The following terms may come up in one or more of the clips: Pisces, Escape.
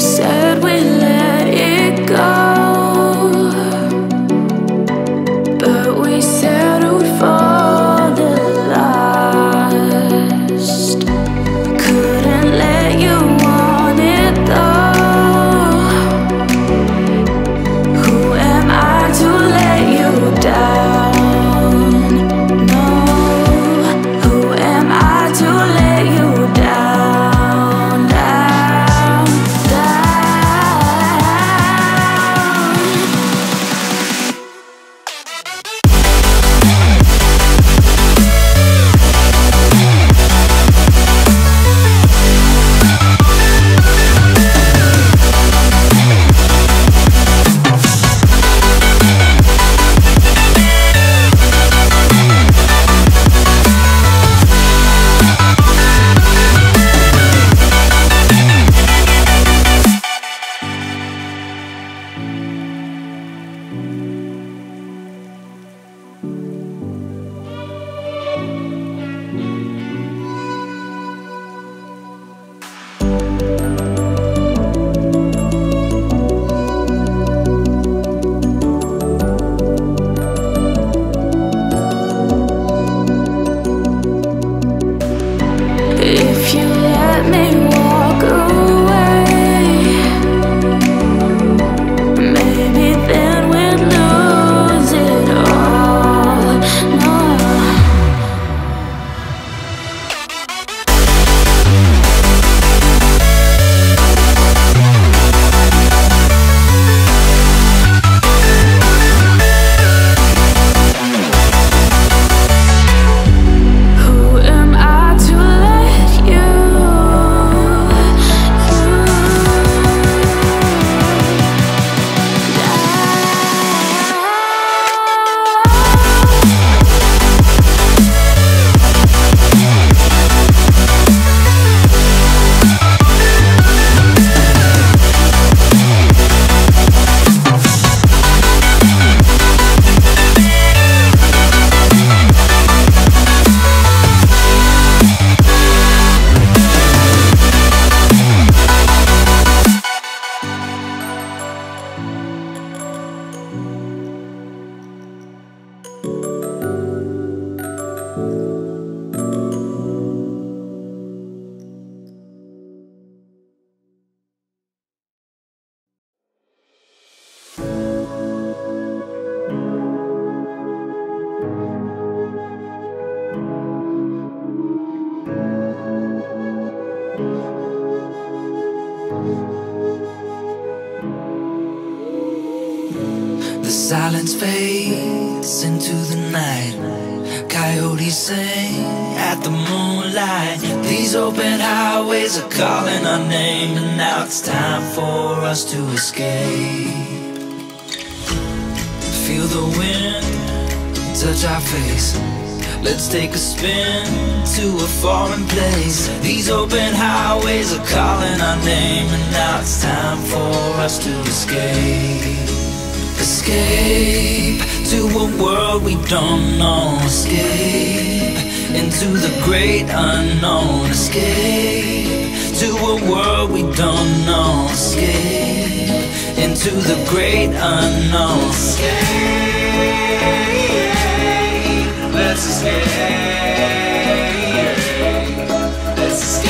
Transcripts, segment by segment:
said we let it go, but we settled for the last. Couldn't let you want it though. Who am I to let you down? No, who am I to let you down? The silence fades into the night. Coyotes sing at the moonlight. These open highways are calling our name, and now it's time for us to escape. Feel the wind touch our face. Let's take a spin to a foreign place. These open highways are calling our name, and now it's time for us to escape. Escape to a world we don't know. Escape into the great unknown. Escape to a world we don't know. Escape into the great unknown. Escape, let's escape. Let's escape.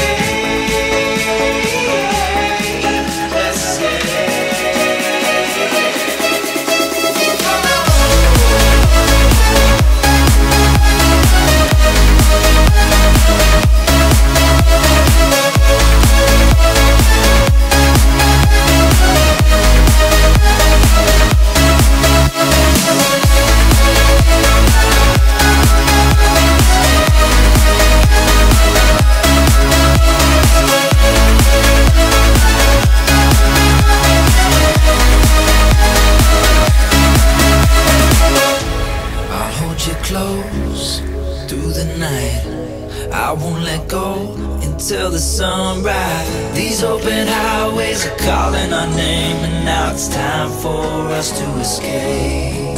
I won't let go until the sunrise. These open highways are calling our name, and now it's time for us to escape.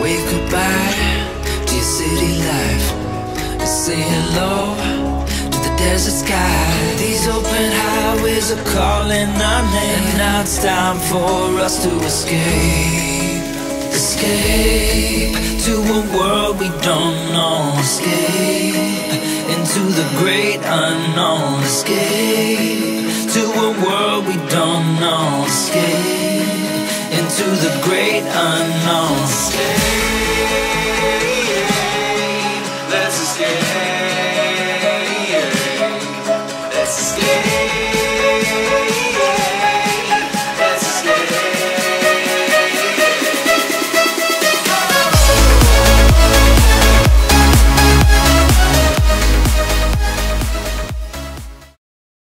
Wave goodbye to your city life. Say hello to the desert sky. These open highways are calling our name, and now it's time for us to escape. Escape to a world we don't know. Escape into the great unknown. Escape to a world we don't know. Escape into the great unknown. Escape.